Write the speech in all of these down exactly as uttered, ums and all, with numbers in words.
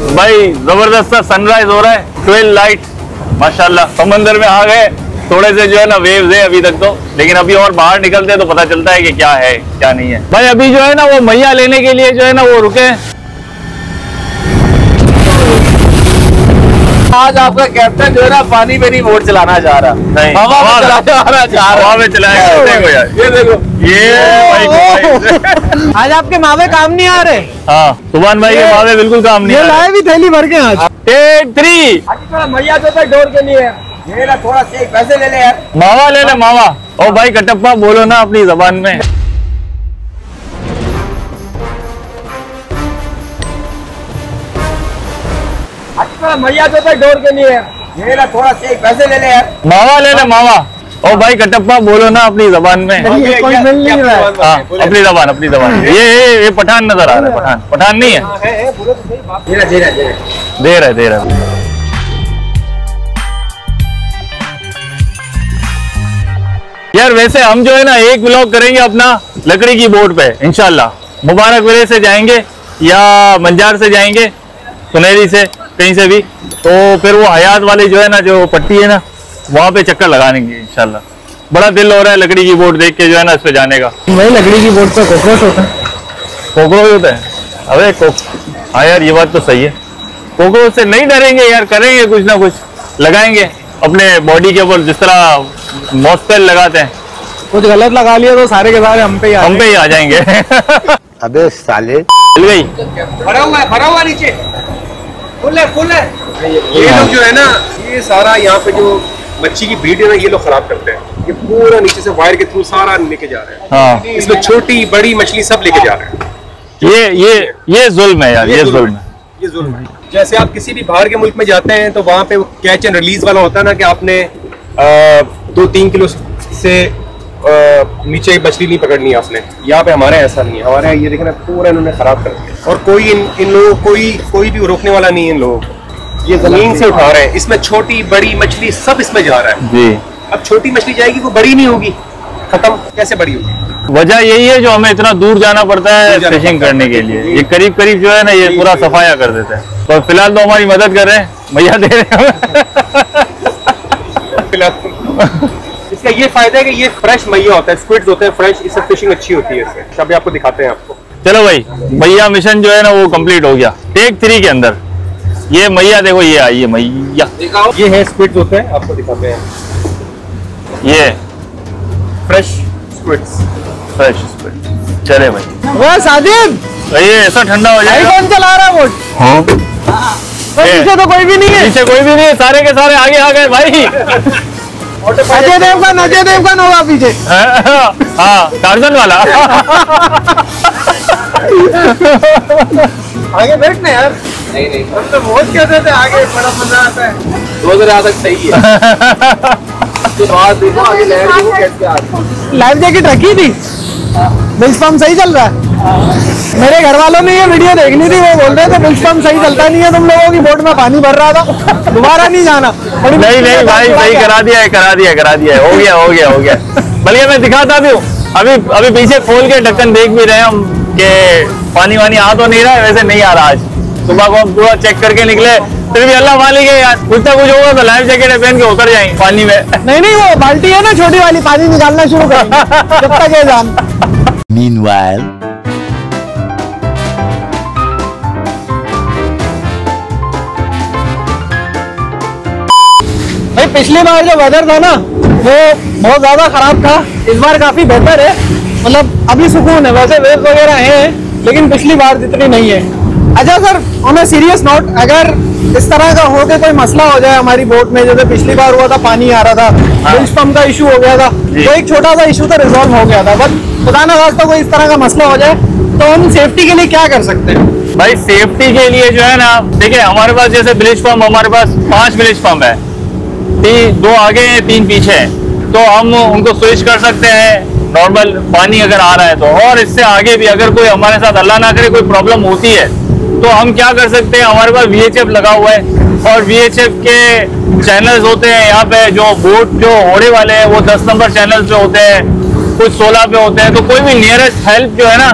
भाई जबरदस्त सा सनराइज हो रहा है। ट्वेल्व लाइट माशाल्लाह। समंदर में आ गए, थोड़े से जो है ना वेव्स है अभी तक तो, लेकिन अभी और बाहर निकलते हैं तो पता चलता है कि क्या है क्या नहीं है। भाई अभी जो है ना वो मैया लेने के लिए जो है ना वो रुके। आज आपका कैप्टन जो है ना पानी में नहीं बोट चलाना चाह रहा, नहीं हवा में चलाना चाह रहा, हवा में चलाएगा। देखो यार ये देखो ये आज आपके मावे काम नहीं आ रहे। हाँ सुभान भाई के मावे बिल्कुल काम नहीं आ रहे। लाए भी थैली भर के आज थ्री। थोड़ा मैया तो डोर के लिए ये ना थोड़ा से पैसे ले ले यार, मावा ले ले मावा। और भाई कटप्पा बोलो ना अपनी जबान में। मैया तो डोर के लिए ये ना थोड़ा से पैसे ले ले यार, मावा ले ले मावा। और भाई कटप्पा बोलो ना अपनी जबान में। अपनी जबान अपनी जबान। ये ये पठान नजर आ रहा है, पठान पठान नहीं है, दे रहा है दे रहा है। यार वैसे हम जो है ना एक व्लॉग करेंगे अपना लकड़ी की बोट पे इंशाल्लाह। मुबारक वले से जाएंगे या मंजार से जाएंगे, सुनहरी से, कहीं से भी। तो फिर वो हयात वाली जो है ना जो पट्टी है ना वहाँ पे चक्कर लगाने की इंशाल्लाह। बड़ा दिल हो रहा है लकड़ी की बोट देख के जो है ना इस पे जाने का। भाई लकड़ी की बोट पे कॉकरोच होता है। कॉकरोच होता है? अरे कोक हाँ यार ये बात तो सही है। कॉकरोच से नहीं डरेंगे यार, करेंगे कुछ ना कुछ, लगाएंगे अपने बॉडी के ऊपर जिस तरह मॉस्पेल लगाते हैं। कुछ गलत लगा लिया तो सारे के सारे हम पे हम पे ही आ जाएंगे। अबे साले गई भरा हुआ भरा हुआ नीचे फुल है, फुल है। ये लोग जो है ना ये सारा यहाँ पे जो मच्छी की भीड़ है ना ये लोग खराब करते हैं। ये पूरा नीचे से वायर के थ्रू सारा लेके जा रहे हैं। हाँ। इसमें छोटी बड़ी मछली सब लेके जा रहे हैं। ये ये ये जुल्म है यार, ये जुल्म है, ये जुल्म है। जैसे आप किसी भी बाहर के मुल्क में जाते हैं तो वहाँ पे कैच एंड रिलीज वाला होता है ना कि आपने दो तीन किलो से नीचे मछली नहीं पकड़नी आपने। यहाँ पे हमारे ऐसा नहीं है, हमारे ये देखना पूरा इन्होंने खराब कर दिया। और कोई इन इन लोगों कोई कोई भी रोकने वाला नहीं है इन लोगों को। ये जमीन से उठा रहे हैं, इसमें छोटी बड़ी मछली सब इसमें जा रहा है जी। अब छोटी मछली जाएगी वो बड़ी नहीं होगी, खत्म। कैसे बड़ी होगी? वजह यही है जो हमें इतना दूर जाना पड़ता है फिशिंग करने के लिए। ये करीब करीब जो है ना ये पूरा सफाया कर देता है। तो फिलहाल तो हमारी मदद कर रहे हैं भैया, दे रहे हैं। इसका ये फायदा है कि ये फ्रेश मैया होता है, स्क्विड्स होते हैं फ्रेश, इससे फिशिंग अच्छी होती है। इससे अभी आपको दिखाते हैं आपको। चलो भाई मैया मिशन जो है ना वो कंप्लीट हो गया टेक थ्री के अंदर। ये मैया देखो ये आई है मैया, ये है स्क्विड्स होते हैं, आपको दिखाते हैं। ये फ्रेश स्क्विड्स, फ्रेश स्क्विड्स। चले भाई बस आदिब ये ऐसा ठंडा हो जाएगा। कौन चला रहा है बोट? हाँ पीछे तो कोई भी नहीं है, पीछे कोई भी नहीं है, सारे के सारे आगे आ गए भाई। अजय देवगन अजय देवगन होगा पीछे। हाँ टार्जन वाला। आगे बैठने यार, नहीं नहीं हम तो बहुत कहते थे आगे बड़ा मजा आता है। दो हजार तक सही है। लाइफ जैकेट रखी थी, बिल्स पंप सही चल रहा है। मेरे घर वालों ने ये वीडियो देखनी थी, वो बोल रहे थे बिल्स पंप सही चलता नहीं है, तुम लोगों की बोट में पानी भर रहा था, दोबारा नहीं जाना। नहीं नहीं भाई भाई करा दिया है करा दिया करा दिया हो गया हो गया हो गया। बल्कि मैं दिखाता भी हूँ अभी अभी पीछे खोल के ढक्कन देख भी रहे हम के पानी वानी आ तो नहीं रहा है। वैसे नहीं आ रहा, आज सुबह को हम पूरा चेक करके निकले, फिर भी अल्लाह मालिक है यार कुछ ना कुछ होगा तो लाइफ जैकेट पहन के उतर जाएंगे पानी में। नहीं नहीं वो बाल्टी है ना छोटी वाली, पानी निकालना शुरू कर जब तक है जान। Meanwhile भाई पिछली बार जो वेदर था ना वो बहुत ज्यादा खराब था, इस बार काफी बेहतर है। मतलब अभी सुकून है, वैसे वेव्स वगैरह हैं लेकिन पिछली बार जितनी नहीं है। अच्छा sir on a serious note, अगर इस तरह का होके कोई मसला हो जाए हमारी बोट में जैसे पिछली बार हुआ था, पानी आ रहा था, बिल्स पंप का इशू हो गया था, तो एक छोटा सा इशू तो रिजॉल्व हो गया था, बट खुदा ना खास्ता कोई इस तरह का मसला हो जाए तो हम सेफ्टी के लिए क्या कर सकते हैं? भाई सेफ्टी के लिए जो है ना देखिए हमारे पास जैसे बिल्स पंप, हमारे पास पांच बिल्स पंप है, तीन दो आगे हैं तीन पीछे है, तो हम उनको स्विच कर सकते हैं नॉर्मल पानी अगर आ रहा है तो। और इससे आगे भी अगर कोई हमारे साथ अल्लाह ना करे कोई प्रॉब्लम होती है तो हम क्या कर सकते हैं, हमारे पास वी एच एफ लगा हुआ है और वी एच एफ के चैनल्स होते हैं यहाँ पे। जो बोट जो होने वाले हैं वो दस नंबर चैनल्स पे होते हैं, कुछ सोलह पे होते हैं, तो कोई भी नियरेस्ट हेल्प जो है ना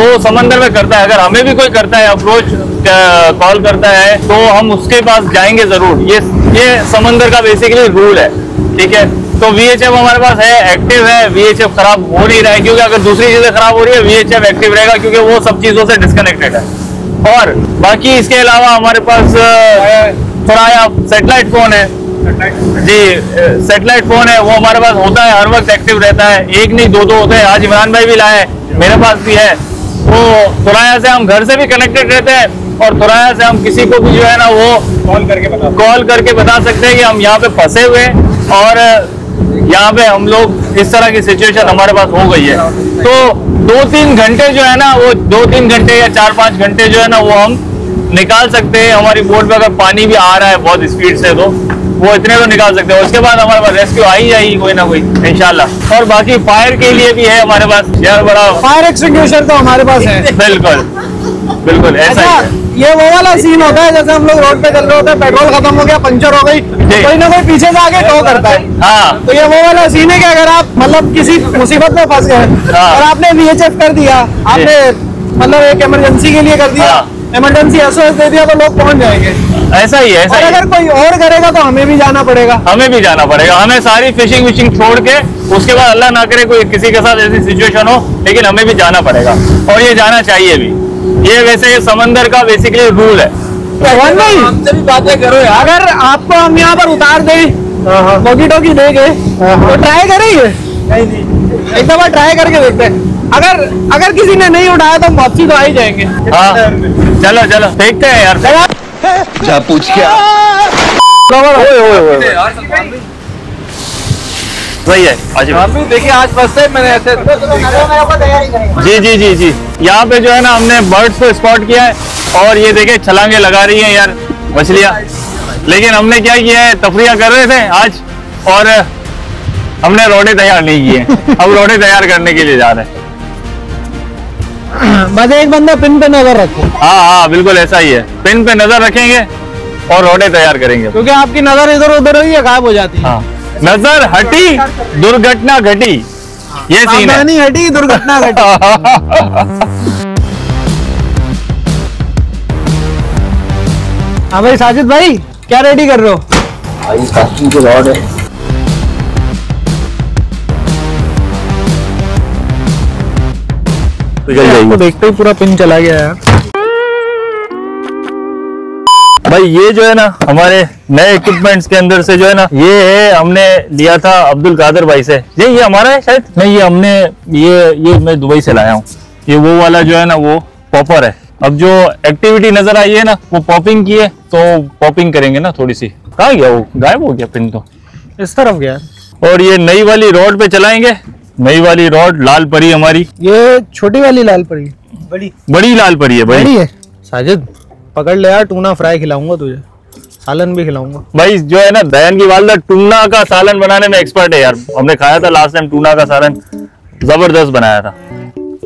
वो समंदर में करता है। अगर हमें भी कोई करता है अप्रोच कॉल करता है तो हम उसके पास जाएंगे जरूर। ये ये समंदर का बेसिकली रूल है, ठीक है। तो वी एच एफ हमारे पास है, एक्टिव है, वी एच एफ खराब हो नहीं रहा है, क्योंकि अगर दूसरी चीजें खराब हो रही है वी एच एफ एक्टिव रहेगा क्योंकि वो सब चीजों से डिस्कनेक्टेड है। और बाकी इसके अलावा हमारे पास थोड़ा सेटेलाइट फोन है जी, सेटेलाइट फोन है, वो हमारे पास होता है, हर वक्त एक्टिव रहता है, एक नहीं दो दो होते हैं। आज इमरान भाई भी लाए हैं, मेरे पास भी है। तो थोराया से हम घर से भी कनेक्टेड रहते हैं और थोराया से हम किसी को भी जो है ना वो कॉल करके बता कॉल करके बता सकते हैं कि हम यहाँ पे फंसे हुए हैं और यहाँ पे हम लोग इस तरह की सिचुएशन हमारे पास हो गई है। तो दो तीन घंटे जो है ना वो दो तीन घंटे या चार पाँच घंटे जो है ना वो हम निकाल सकते हैं। हमारी बोट पे अगर पानी भी आ रहा है बहुत स्पीड से तो वो इतने को निकाल सकते हैं। उसके बाद हमारे पास रेस्क्यू आई जाएगी कोई ना कोई इंशाल्लाह। और बाकी फायर के लिए भी है हमारे पास यार, बड़ा फायर एक्सटिंग्विशर तो हमारे पास है। बिल्कुल बिल्कुल ऐसा ये वो वाला सीन होता है जैसे हम लोग रोड पे चल रहे होते हैं, पेट्रोल खत्म हो गया, पंचर हो गई, कोई ना कोई पीछे से आगे टो करता है। हाँ। तो ये वो वाला सीन है कि अगर आप मतलब किसी मुसीबत में फंस गए और आपने वी एच एफ कर दिया, आपने मतलब एक इमरजेंसी के लिए कर दिया, इमरजेंसी एस ओ एस दे दिया, तो लोग पहुंच जाएंगे। ऐसा ही है। और अगर कोई और करेगा तो हमें भी जाना पड़ेगा हमें भी जाना पड़ेगा हमें सारी फिशिंग विशिंग छोड़ के, उसके बाद अल्लाह ना करे कोई किसी के साथ ऐसी सिचुएशन हो, लेकिन हमें भी जाना पड़ेगा और ये जाना चाहिए भी। ये वैसे ये समंदर का बेसिकली रूल है। हमसे भी बातें करो यार, अगर आपको हम यहाँ पर उतार दे मोगी टोकी देंगे तो ट्राई करेंगे, एक दफा ट्राई करके देखते हैं। अगर अगर किसी ने नहीं उठाया तो हम वापसी तो आ ही जाएंगे। हाँ चलो चलो देखते हैं यार, जा पूछ क्या सही है। हम भी देखिए आज फर्स्ट टाइम मैंने ऐसे जी जी जी जी यहाँ पे जो है ना हमने बर्ड्स को स्पॉट किया है और ये देखे छलांगे लगा रही है यार मछलियाँ। लेकिन हमने क्या किया है, तफरिया कर रहे थे आज और हमने रोडे तैयार नहीं किए, अब रोडे तैयार करने के लिए जा रहे हैं। बस एक बंदा पिन पे नजर रखे। हाँ हाँ बिल्कुल ऐसा ही है, पिन पे नजर रखेंगे और रोडे तैयार करेंगे, क्योंकि आपकी नजर इधर उधर हुई है गायब हो जाती है। हाँ। नजर हटी दुर्घटना घटी, ये सीन है, नहीं हटी दुर्घटना घटी। हाँ भाई साजिद भाई क्या रेडी कर रहे हो? भाई कास्टिंग की रॉड है। तो देखते ही पूरा पिन चला गया यार। भाई ये जो है ना हमारे नए इक्विपमेंट्स के अंदर से जो है ना ये है, हमने लिया था अब्दुल कादर भाई से। ये ये हमारा है शायद, नहीं ये हमने ये ये मैं दुबई से लाया हूँ। ये वो वाला जो है ना वो पॉपर है। अब जो एक्टिविटी नजर आई है ना वो पॉपिंग की है, तो पॉपिंग करेंगे ना थोड़ी सी। कहाँ गया वो, गायब हो गया पिन, तो इस तरफ गया। और ये नई वाली रोड पे चलाएंगे, नई वाली रोड लाल परी हमारी। ये छोटी वाली लाल परी, बड़ी बड़ी लाल परी है, बड़ी, बड़ी है। साजिद पकड़ ले यार, टूना फ्राई खिलाऊंगा तुझे, सालन भी खिलाऊंगा। भाई जो है ना दयान की वालदा टूना का सालन बनाने में एक्सपर्ट है यार। हमने खाया था लास्ट टाइम टूना का सालन, जबरदस्त बनाया था।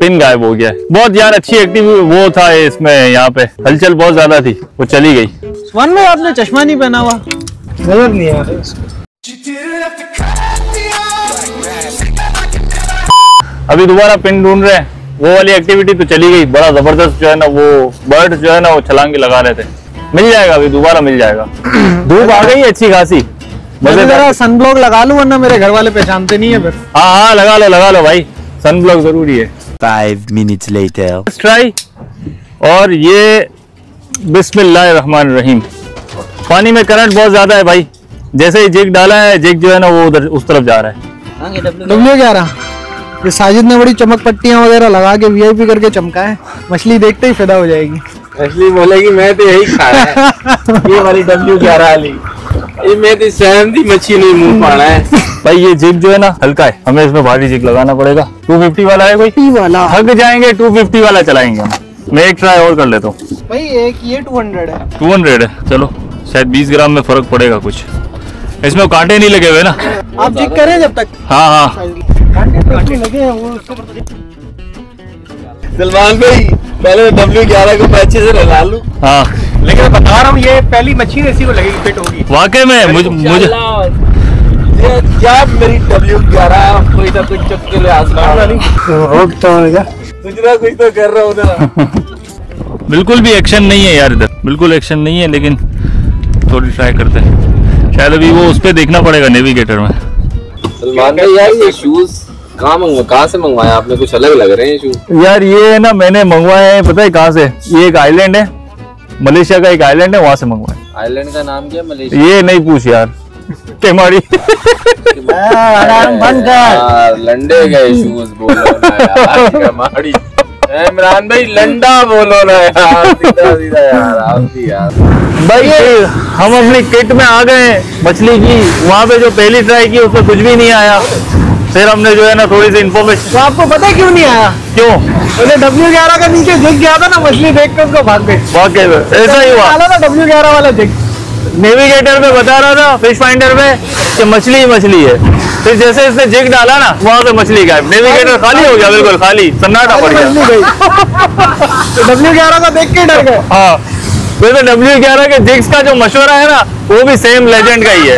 पिन गायब हो गया है। बहुत यार अच्छी एक्टिव वो था इसमें, यहाँ पे हलचल बहुत ज्यादा थी, वो चली गई। वन में आपने चश्मा नहीं पहना हुआ, नजर नहीं आया। अभी दोबारा पिन ढूंढ रहे हैं, वो वाली एक्टिविटी तो चली गई। बड़ा जबरदस्त जो है ना वो बर्ड्स जो है ना वो छलांगे लगा रहे थे, मिल जाएगा अभी दोबारा, मिल जाएगा। धूप आ गई अच्छी खासी, मजेदार। सन ब्लॉक लगा लूं वरना मेरे घर वाले पहचानते नहीं है फिर। हाँ हाँ लगा लो लगा लो भाई, सन ब्लॉक जरूरी है। Five minutes later try. और ये बिस्मिल्लाह रहमान रहीम। पानी में करंट बहुत ज्यादा है भाई, जैसे ही जिग डाला है जिग जो है ना वो उधर उस तरफ जा रहा है। डब्ल्यू क्या रहा, ये साजिद ने बड़ी चमक पट्टियां वगैरह लगा के वी आई पी करके चमका है। मछली देखते ही फिदा हो जाएगी, मछली बोलेगी मैं तो यही खा रहा है। ये वाली डब्ल्यू ग्यारह वाली, ये मैं तो सहम थी मछली नहीं मुंह पाना है। भाई ये जिग जो है ना हल्का है, हमें इसमें भारी जिग लगाना पड़ेगा। टू फिफ्टी वाला है कोई, तीस वाला थक जाएंगे, टू फिफ्टी वाला चलाएंगे। मैं एक ट्राई और कर लेता हूँ भाई, एक ये टू हंड्रेड है, टू हंड्रेड है, चलो शायद बीस ग्राम में फर्क पड़ेगा कुछ। इसमें कांटे नहीं लगे हुए ना, आप जिग करें जब तक। हाँ हाँ लगे वो सलमान भाई, पहले डब्ल्यू ग्यारह को अच्छे से लगा लूं। हाँ लेकिन बता रहा हूँ ये पहली मछली ऐसी को लगेगी फिट होगी वाकई में। मुझे मुझे मेरी डब्ल्यू ग्यारह कोई ना कोई चक्कर ले आसमान वाली, कुछ ना कुछ तो कर रहा हूँ ना। बिल्कुल भी एक्शन नहीं है यार, इधर बिल्कुल एक्शन नहीं है, लेकिन थोड़ी ट्राई करते हैं। शायद अभी वो उस पर देखना पड़ेगा नेविगेटर में। सलमान भाई यार ये शूज कहाँ मंगवा कहाँ से मंगवाया आपने? कुछ अलग लग रहे हैं शूज। यार ये है ना, मैंने मंगवाया है पता है कहाँ से, ये एक आइलैंड है, मलेशिया का एक आइलैंड है, वहाँ से मंगवाया। आइलैंड का नाम क्या? मलेशिया। ये नहीं पूछ यार, टेमारी। लंडे गए शूज बोलो इमरान भाई, लंडा बोलो ना यार, सीधा सीधा यार आप भी यार। भाई हम अपनी किट में आ गए मछली की, वहाँ पे जो पहली ट्राई की उसमें कुछ भी नहीं आया, फिर हमने जो है ना थोड़ी सी इन्फॉर्मेशन। तो आपको पता है क्यों नहीं आया? क्यों? उन्हें डब्ल्यू ग्यारह का नीचे झुक गया था ना मछली, देख कर उसको भाग गए। भाग गए ऐसा ही हुआ ना, डब्ल्यू ग्यारह वाला झुक। नेविगेटर में बता रहा था फिश फाइंडर में कि मछली ही मछली है, फिर जैसे इसने जिग डाला ना वहाँ से मछली गायब, नेविगेटर खाली हो गया, बिल्कुल खाली, सन्नाटा पड़ गया। तो डब्ल्यू ग्यारह का देख के डर गए। हाँ फिर तो डब्ल्यू ग्यारह के जिग्स का जो मशवरा है ना वो भी सेम लेजेंड का ही है।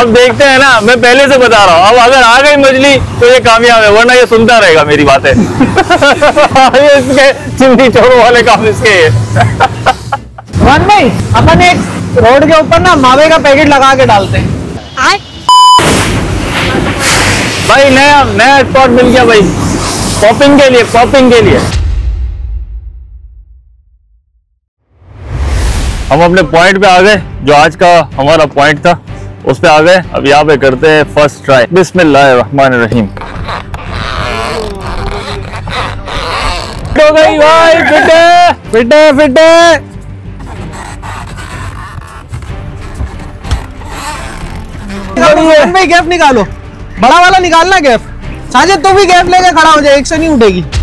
अब देखते हैं ना, मैं पहले से बता रहा हूँ, अब अगर आ गई मछली तो ये कामयाब है, वरना ये सुनता रहेगा मेरी बातें। इसके चिमनी चोरों वाले काम इसके भाई। अपन एक रोड के ऊपर ना मावे का पैकेट लगा के डालते हैं। भाई नया नया स्पॉट मिल गया भाई, पॉपिंग के लिए पॉपिंग के लिए। हम अपने पॉइंट पे आ गए, जो आज का हमारा पॉइंट था उस पे आ गए। अब यहाँ पे करते हैं फर्स्ट ट्राई। बिस्मिल्लाहिर्रहमानिर्रहीम। भाई भाई फिटे फिटे फिटे गैप निकालो, बड़ा वाला निकालना गैप। साजिद तू भी गैप लेके खड़ा हो जाए, एक से नहीं उठेगी।